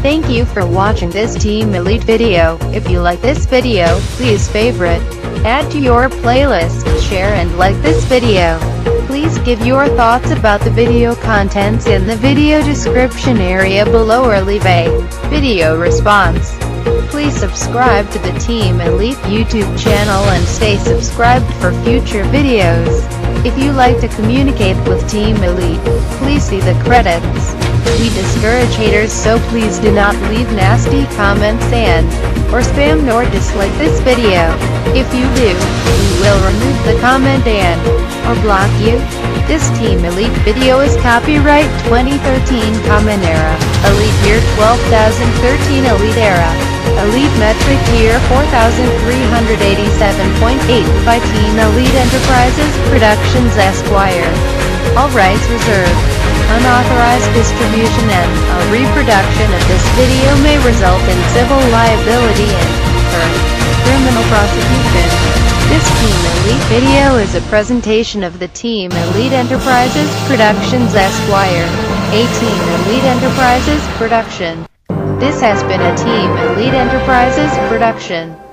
Thank you for watching this Team Elite video. If you like this video, please favorite, add to your playlist, share and like this video. Please give your thoughts about the video contents in the video description area below or leave a video response. Please subscribe to the Team Elite YouTube channel and stay subscribed for future videos. If you like to communicate with Team Elite, please see the credits. We discourage haters, so please do not leave nasty comments and/or spam nor dislike this video. If you do, we will remove the comment and or block you. This Team Elite video is copyright 2013 Common Era, Elite Year 12013, Elite Era, Elite Metric Year 4387.8 by Team Elite Enterprises Productions Esquire. All rights reserved. Unauthorized distribution and a reproduction of this video may result in civil liability and criminal prosecution. This Team Elite video is a presentation of the Team Elite Enterprises Productions Esquire, a Team Elite Enterprises production. This has been a Team Elite Enterprises production.